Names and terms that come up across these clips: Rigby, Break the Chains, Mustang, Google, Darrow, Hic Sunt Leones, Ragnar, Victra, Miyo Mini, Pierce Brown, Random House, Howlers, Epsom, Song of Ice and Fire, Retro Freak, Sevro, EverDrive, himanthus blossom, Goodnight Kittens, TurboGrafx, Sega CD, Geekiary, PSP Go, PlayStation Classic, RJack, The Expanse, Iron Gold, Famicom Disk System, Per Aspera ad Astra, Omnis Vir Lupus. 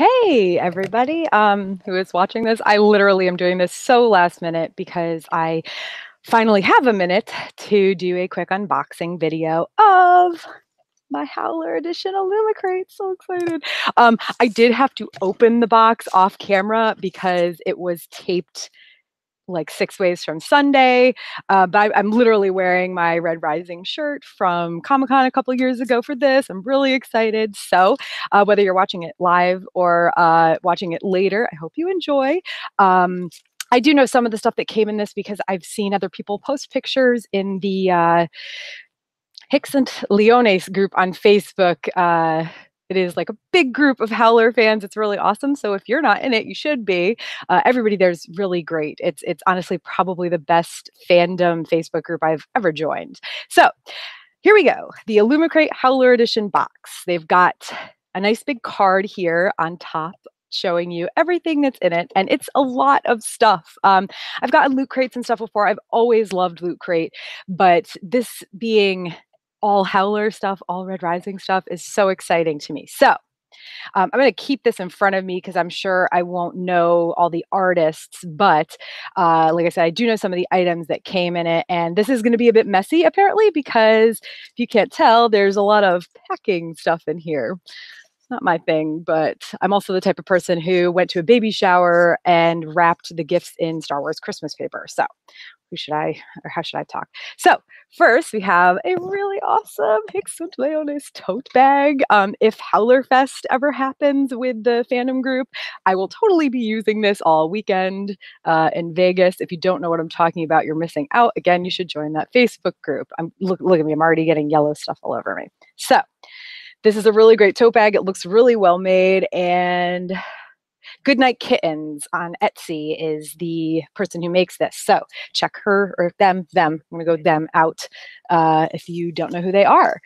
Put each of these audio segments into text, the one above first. Hey, everybody who is watching this. I literally am doing this so last minute because I finally have a minute to do a quick unboxing video of my Howler Edition Illumicrate. So excited. I did have to open the box off camera because it was taped like 6 ways from Sunday. But I'm literally wearing my Red Rising shirt from Comic-Con a couple years ago for this. I'm really excited. So whether you're watching it live or watching it later, I hope you enjoy. I do know some of the stuff that came in this because I've seen other people post pictures in the Hic Sunt Leones group on Facebook. It is like a big group of Howler fans. It's really awesome. So if you're not in it, you should be. Everybody there's really great. It's honestly probably the best fandom Facebook group I've ever joined. So here we go. The Illumicrate Howler Edition box. They've got a nice big card here on top showing you everything that's in it. And it's a lot of stuff. I've gotten loot crates and stuff before. I've always loved Loot Crate, but this being all Howler stuff, all Red Rising stuff is so exciting to me. So I'm going to keep this in front of me because I'm sure I won't know all the artists, but like I said, I do know some of the items that came in it, and this is going to be a bit messy apparently because if you can't tell, there's a lot of packing stuff in here. Not my thing, but I'm also the type of person who went to a baby shower and wrapped the gifts in Star Wars Christmas paper. So who should I, or how should I talk? So first we have a really awesome Hic Sunt Leones tote bag. If Howler Fest ever happens with the fandom group, I will totally be using this all weekend in Vegas. If you don't know what I'm talking about, you're missing out. Again, you should join that Facebook group. Look at me, I'm already getting yellow stuff all over me. So this is a really great tote bag. It looks really well made, and Goodnight Kittens on Etsy is the person who makes this. So check her or them. I'm going to go them out if you don't know who they are.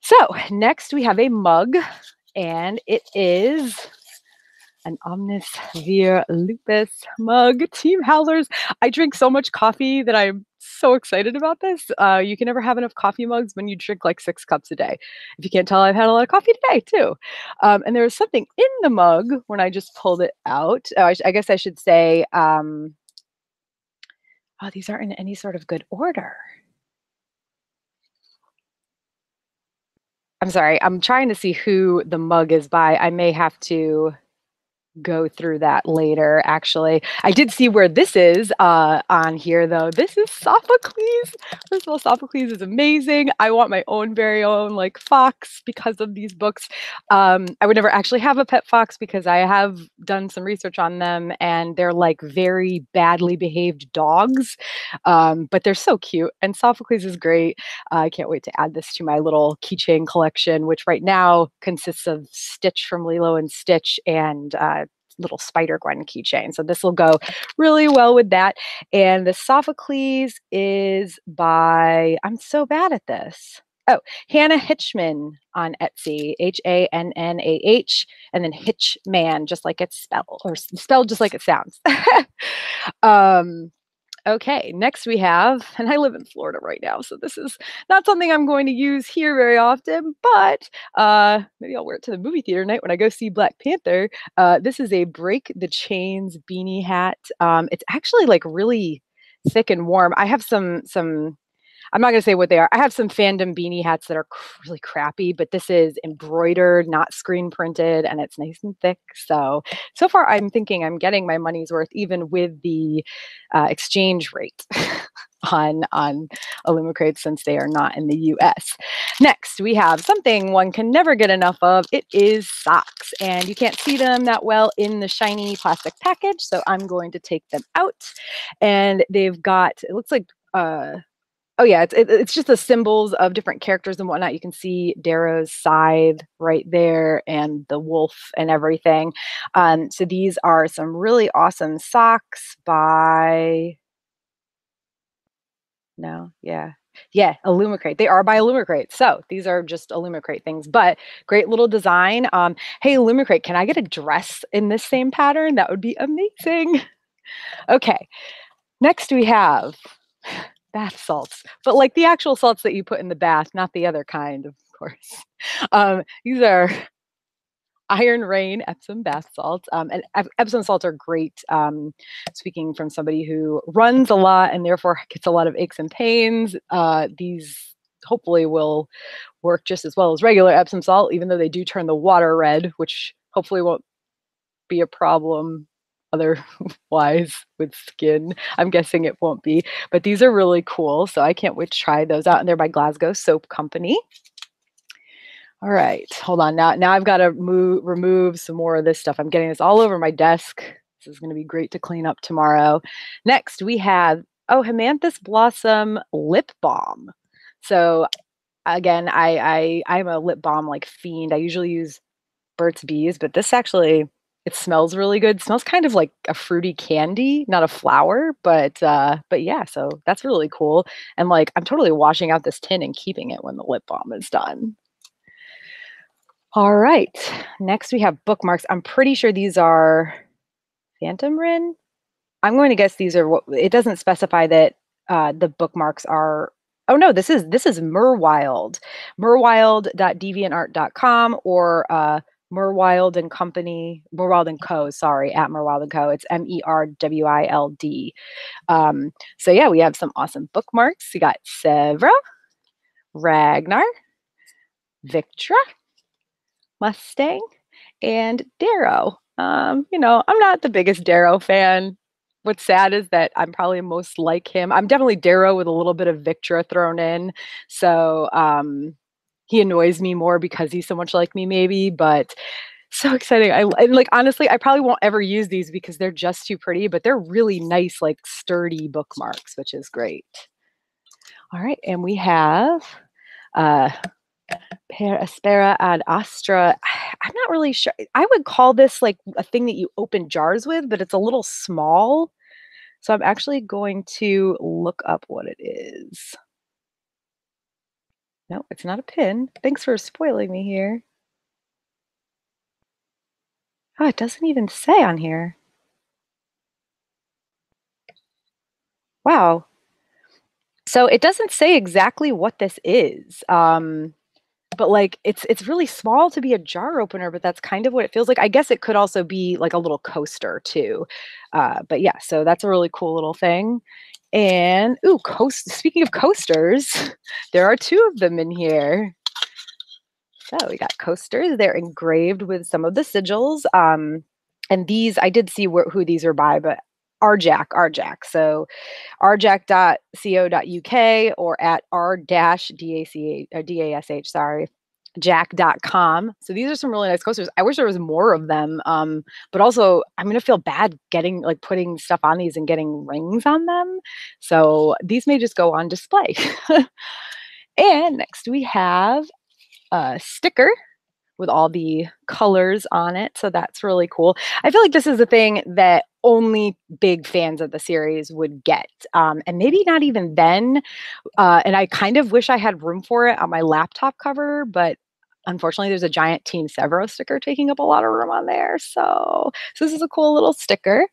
So next we have a mug, and it is an Omnis Vir Lupus mug. Team Howlers. I drink so much coffee that I'm so excited about this. You can never have enough coffee mugs when you drink like 6 cups a day. If you can't tell, I've had a lot of coffee today too. And there was something in the mug when I just pulled it out. Oh, I guess I should say, oh, these aren't in any sort of good order. I'm sorry. I'm trying to see who the mug is by. I may have to go through that later. Actually, I did see where this is on here though. This is Sophocles. First of all, Sophocles is amazing. I want my own very own like fox because of these books. I would never actually have a pet fox because I have done some research on them and they're like very badly behaved dogs, but they're so cute, and Sophocles is great. I can't wait to add this to my little keychain collection, which right now consists of Stitch from Lilo and Stitch and little Spider-Gwen keychain. So this will go really well with that. And the Sophocles is by, I'm so bad at this. Oh, Hannah Hitchman on Etsy, H-A-N-N-A-H, and then Hitchman, just like it's spelled, or spelled just like it sounds. Okay, next we have, and I live in Florida right now, so this is not something I'm going to use here very often, but maybe I'll wear it to the movie theater night when I go see Black Panther. This is a Break the Chains beanie hat. It's actually like really thick and warm. I have some I'm not going to say what they are. I have some fandom beanie hats that are really crappy, but this is embroidered, not screen printed, and it's nice and thick. So far I'm thinking I'm getting my money's worth even with the exchange rate on Illumicrate since they are not in the US. Next, we have something one can never get enough of. It is socks, and you can't see them that well in the shiny plastic package, so I'm going to take them out. And they've got, it looks like, oh yeah, it's just the symbols of different characters and whatnot. You can see Darrow's scythe right there and the wolf and everything. So these are some really awesome socks by, no, yeah. Yeah, Illumicrate. They are by Illumicrate. So these are just Illumicrate things, but great little design. Hey, Illumicrate, can I get a dress in this same pattern? That would be amazing. Okay, next we have bath salts, but like the actual salts that you put in the bath, not the other kind, of course. These are Iron Rain Epsom bath salt. And Epsom salts are great. Speaking from somebody who runs a lot and therefore gets a lot of aches and pains, these hopefully will work just as well as regular Epsom salt, even though they do turn the water red, which hopefully won't be a problem otherwise with skin. I'm guessing it won't be, but these are really cool. So I can't wait to try those out. And they're by Glasgow Soap Company. All right, hold on. Now I've got to remove some more of this stuff. I'm getting this all over my desk. This is going to be great to clean up tomorrow. Next, we have, Himanthus Blossom Lip Balm. So again, I'm a lip balm like fiend. I usually use Burt's Bees, but this actually, it smells really good. It smells kind of like a fruity candy, not a flower, but yeah, so that's really cool. And like, I'm totally washing out this tin and keeping it when the lip balm is done. All right, next we have bookmarks. I'm pretty sure these are Phantom Wren. I'm going to guess these are what, it doesn't specify that the bookmarks are, oh no, this is Merwild. Merwild.deviantart.com or Merwild and Company, Merwild and Co, sorry, at Merwild and Co. It's M-E-R-W-I-L-D. So yeah, we have some awesome bookmarks. We got Sevro, Ragnar, Victra, Mustang, and Darrow. You know, I'm not the biggest Darrow fan. What's sad is that I'm probably most like him. I'm definitely Darrow with a little bit of Victra thrown in. So he annoys me more because he's so much like me maybe, but so exciting. Like, honestly, I probably won't ever use these because they're just too pretty, but they're really nice, like sturdy bookmarks, which is great. All right, and we have... Per Aspera ad Astra. I'm not really sure. I would call this like a thing that you open jars with, but it's a little small. So I'm actually going to look up what it is. No, it's not a pin. Thanks for spoiling me here. Oh, it doesn't even say on here. Wow. So it doesn't say exactly what this is. But like, it's really small to be a jar opener, but that's kind of what it feels like. I guess it could also be like a little coaster too. But yeah, so that's a really cool little thing. And ooh, speaking of coasters, there are two of them in here. So we got coasters. They're engraved with some of the sigils. And these, I did see who these are by, but RJack. So rjack.co.uk or at r-dash-jack.com. So these are some really nice coasters. I wish there was more of them. But also I'm going to feel bad getting like putting stuff on these and getting rings on them. So these may just go on display. And next we have a sticker with all the colors on it. So that's really cool. I feel like this is the thing that only big fans of the series would get. And maybe not even then. And I kind of wish I had room for it on my laptop cover, but unfortunately there's a giant Team Severo sticker taking up a lot of room on there. So this is a cool little sticker.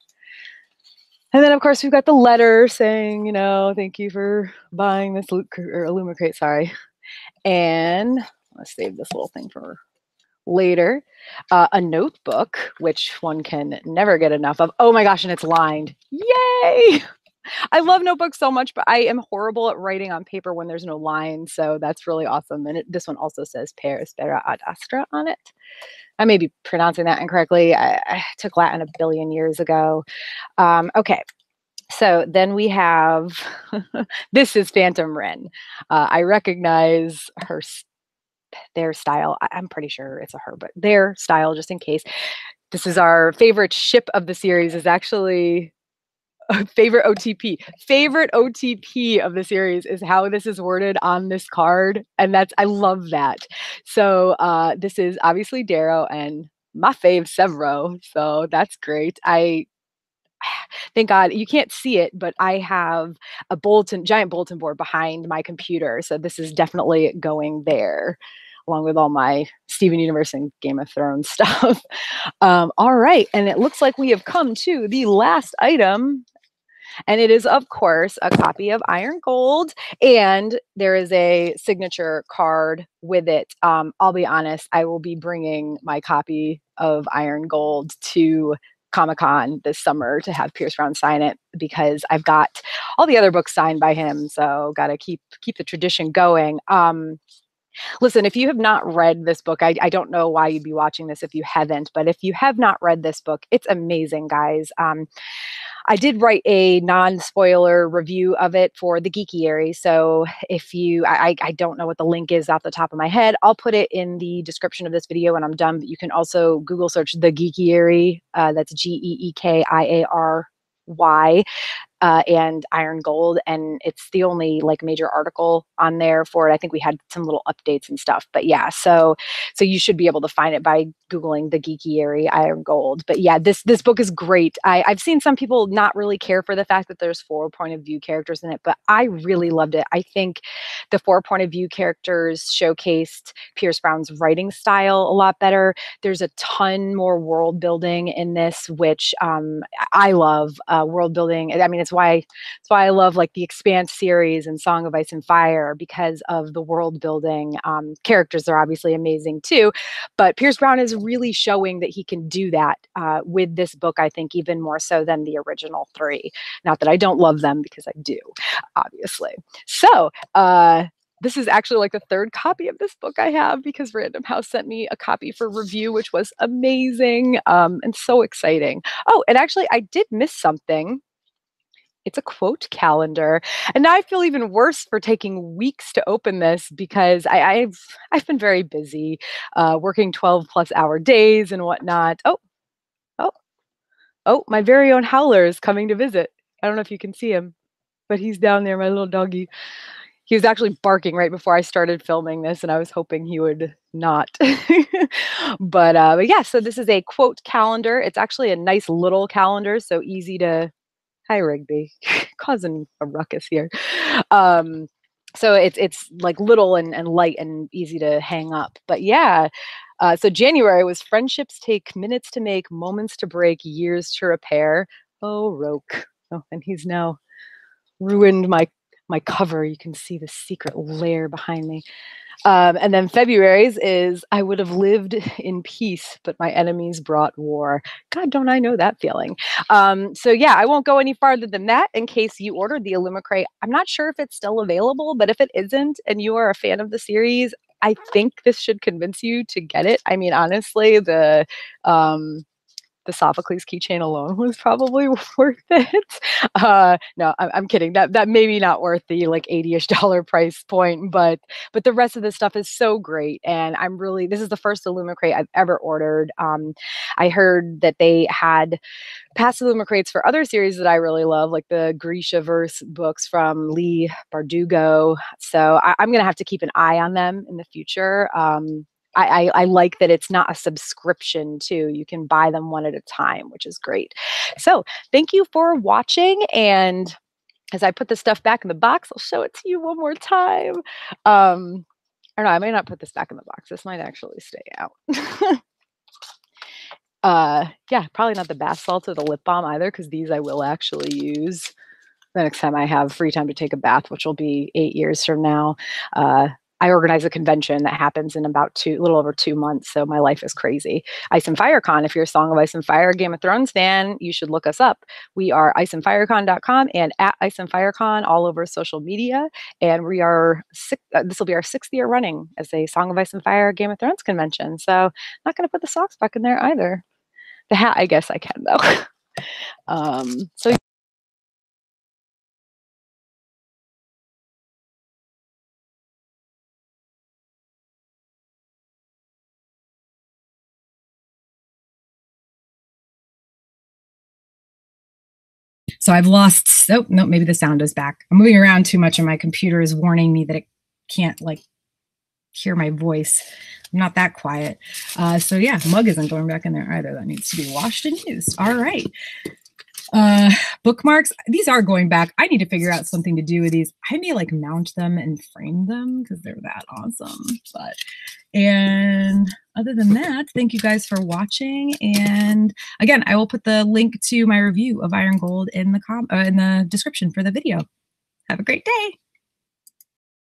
And then of course we've got the letter saying, you know, thank you for buying this Illumicrate, sorry. And let's save this little thing for later, a notebook, which one can never get enough of. Oh my gosh, and it's lined. Yay! I love notebooks so much, but I am horrible at writing on paper when there's no line, so that's really awesome. And this one also says Per Aspera ad Astra on it. I may be pronouncing that incorrectly. I took Latin a billion years ago. Okay. So then we have, this is Phantom Wren. I recognize her their style. I'm pretty sure it's a her, but their style, just in case. This is our favorite ship of the series, is actually a favorite OTP. Favorite OTP of the series is how this is worded on this card. And that's, I love that. So this is obviously Darrow and my fave Sevro. So that's great. Thank God you can't see it, but I have a giant bulletin board behind my computer. So this is definitely going there, along with all my Steven Universe and Game of Thrones stuff. All right. And it looks like we have come to the last item. And it is, of course, a copy of Iron Gold, and there is a signature card with it. I'll be honest, I will be bringing my copy of Iron Gold to Comic-Con this summer to have Pierce Brown sign it, because I've got all the other books signed by him, so gotta keep the tradition going. Listen, if you have not read this book, I don't know why you'd be watching this if you haven't, but if you have not read this book, it's amazing, guys. I did write a non-spoiler review of it for the Geekiary, so if you, I don't know what the link is off the top of my head, I'll put it in the description of this video when I'm done, but you can also Google search the Geekiary, that's Geekiary, and Iron Gold, and it's the only like major article on there for it. I think we had some little updates and stuff, but yeah, so you should be able to find it by Googling the Geekiary Iron Gold. But yeah, this book is great. I've seen some people not really care for the fact that there's 4 point of view characters in it, but I really loved it. I think the 4 point of view characters showcased Pierce Brown's writing style a lot better. There's a ton more world building in this, which I love world building. I mean, it's why I love like the Expanse series and Song of Ice and Fire, because of the world building. Characters are obviously amazing too, but Pierce Brown is really showing that he can do that with this book, I think, even more so than the original 3. Not that I don't love them, because I do, obviously. So this is actually like the 3rd copy of this book I have, because Random House sent me a copy for review, which was amazing and so exciting. Oh, and actually I did miss something. It's a quote calendar. And now I feel even worse for taking weeks to open this, because I've been very busy working 12-plus-hour days and whatnot. Oh, my very own Howler is coming to visit. I don't know if you can see him, but he's down there, my little doggy. He was actually barking right before I started filming this, and I was hoping he would not. But yeah, so this is a quote calendar. It's actually a nice little calendar, so easy to... Hi, Rigby. Causing a ruckus here. So it's like little and light and easy to hang up. But yeah, so January was friendships take minutes to make, moments to break, years to repair. Oh, Roke. Oh, and he's now ruined my cover. You can see the secret lair behind me. And then February's is I would have lived in peace, but my enemies brought war. God, don't I know that feeling. So yeah, I won't go any farther than that in case you ordered the Illumicrate. I'm not sure if it's still available, but if it isn't and you are a fan of the series, I think this should convince you to get it. I mean, honestly, the Sophocles keychain alone was probably worth it. No, I'm kidding. That may be not worth the like $80-ish price point, but the rest of this stuff is so great. And I'm really, this is the first Illumicrate I've ever ordered. I heard that they had past Illumicrates for other series that I really love, like the Grishaverse books from Lee Bardugo. So I'm going to have to keep an eye on them in the future. I like that it's not a subscription too. You can buy them one at a time, which is great. So thank you for watching. And as I put this stuff back in the box, I'll show it to you one more time. I don't know, I may not put this back in the box. This might actually stay out. Yeah, probably not the bath salts or the lip balm either, because these I will actually use the next time I have free time to take a bath, which will be 8 years from now. I organize a convention that happens in about a little over two months, so my life is crazy. Ice and Fire Con. If you're a Song of Ice and Fire Game of Thrones fan, you should look us up. We are iceandfirecon.com and at Ice and Fire Con all over social media. And we are this will be our 6th year running as a Song of Ice and Fire Game of Thrones convention. So not going to put the socks back in there either. The hat, I guess I can though. So. So I've lost, oh, no, maybe the sound is back. I'm moving around too much and my computer is warning me that it can't like hear my voice. I'm not that quiet. So yeah, mug isn't going back in there either. That needs to be washed and used. All right. Bookmarks. These are going back. I need to figure out something to do with these. I may like mount them and frame them because they're that awesome. But and other than that, thank you guys for watching. And again, I will put the link to my review of Iron Gold in the description for the video. Have a great day.